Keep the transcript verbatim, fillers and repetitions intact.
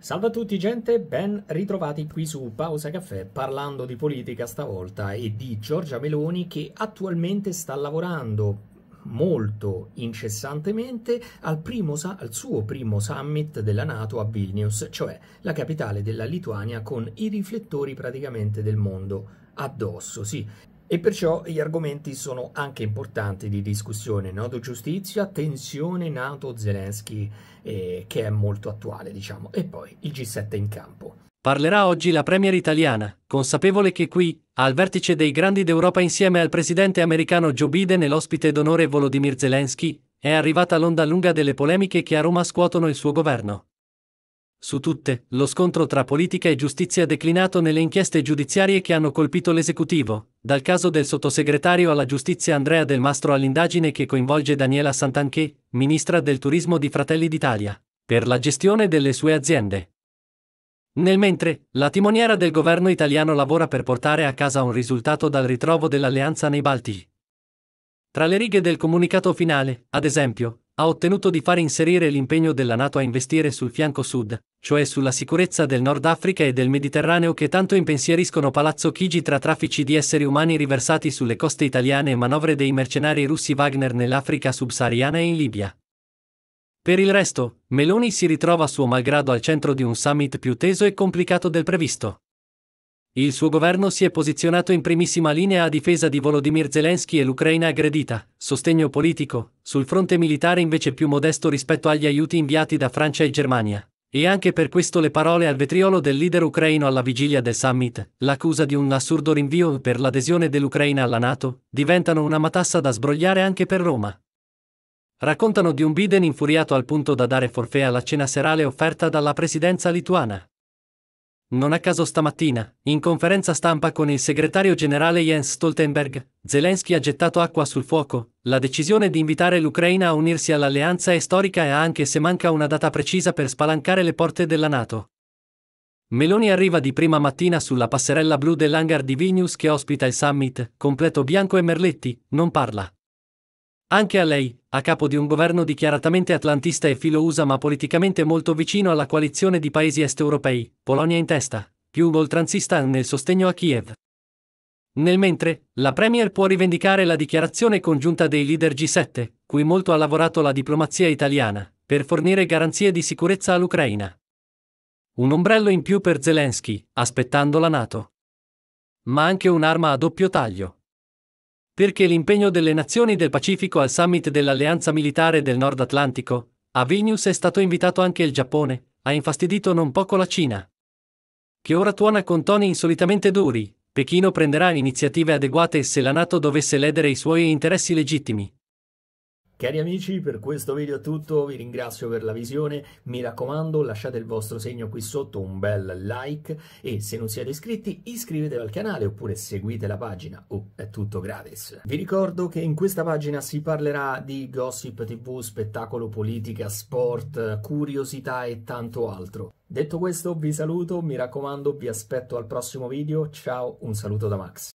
Salve a tutti gente, ben ritrovati qui su Pausa Caffè, parlando di politica stavolta e di Giorgia Meloni, che attualmente sta lavorando molto incessantemente al, primo, al suo primo summit della Nato a Vilnius, cioè la capitale della Lituania, con i riflettori praticamente del mondo addosso, sì. E perciò gli argomenti sono anche importanti di discussione, Nato giustizia, tensione Nato Zelensky, eh, che è molto attuale diciamo, e poi il G sette in campo. Parlerà oggi la premier italiana, consapevole che qui, al vertice dei grandi d'Europa insieme al presidente americano Joe Biden e l'ospite d'onore Volodymyr Zelensky, è arrivata l'onda lunga delle polemiche che a Roma scuotono il suo governo. Su tutte, lo scontro tra politica e giustizia declinato nelle inchieste giudiziarie che hanno colpito l'esecutivo, dal caso del sottosegretario alla giustizia Andrea Del Mastro all'indagine che coinvolge Daniela Santanché, ministra del turismo di Fratelli d'Italia, per la gestione delle sue aziende. Nel mentre, la timoniera del governo italiano lavora per portare a casa un risultato dal ritrovo dell'alleanza nei Baltici. Tra le righe del comunicato finale, ad esempio, ha ottenuto di far inserire l'impegno della NATO a investire sul fianco sud, cioè sulla sicurezza del Nord Africa e del Mediterraneo che tanto impensieriscono Palazzo Chigi tra traffici di esseri umani riversati sulle coste italiane e manovre dei mercenari russi Wagner nell'Africa subsahariana e in Libia. Per il resto, Meloni si ritrova suo malgrado al centro di un summit più teso e complicato del previsto. Il suo governo si è posizionato in primissima linea a difesa di Volodymyr Zelensky e l'Ucraina aggredita, sostegno politico, sul fronte militare invece più modesto rispetto agli aiuti inviati da Francia e Germania. E anche per questo le parole al vetriolo del leader ucraino alla vigilia del summit, l'accusa di un assurdo rinvio per l'adesione dell'Ucraina alla NATO, diventano una matassa da sbrogliare anche per Roma. Raccontano di un Biden infuriato al punto da dare forfè alla cena serale offerta dalla presidenza lituana. Non a caso stamattina, in conferenza stampa con il segretario generale Jens Stoltenberg, Zelensky ha gettato acqua sul fuoco. La decisione di invitare l'Ucraina a unirsi all'alleanza è storica e anche se manca una data precisa per spalancare le porte della NATO. Meloni arriva di prima mattina sulla passerella blu dell'hangar di Vilnius che ospita il summit, completo bianco e merletti, non parla. Anche a lei, a capo di un governo dichiaratamente atlantista e filo U S A ma politicamente molto vicino alla coalizione di paesi est europei, Polonia in testa, più oltranzista nel sostegno a Kiev. Nel mentre, la premier può rivendicare la dichiarazione congiunta dei leader G sette, cui molto ha lavorato la diplomazia italiana, per fornire garanzie di sicurezza all'Ucraina. Un ombrello in più per Zelensky, aspettando la NATO. Ma anche un'arma a doppio taglio. Perché l'impegno delle nazioni del Pacifico al summit dell'alleanza militare del Nord Atlantico, a Vilnius è stato invitato anche il Giappone, ha infastidito non poco la Cina. Che ora tuona con toni insolitamente duri, Pechino prenderà iniziative adeguate se la NATO dovesse ledere i suoi interessi legittimi. Cari amici, per questo video è tutto, vi ringrazio per la visione, mi raccomando lasciate il vostro segno qui sotto, un bel like e se non siete iscritti iscrivetevi al canale oppure seguite la pagina, oh, è tutto gratis. Vi ricordo che in questa pagina si parlerà di gossip tivù, spettacolo, politica, sport, curiosità e tanto altro. Detto questo vi saluto, mi raccomando vi aspetto al prossimo video, ciao, un saluto da Max.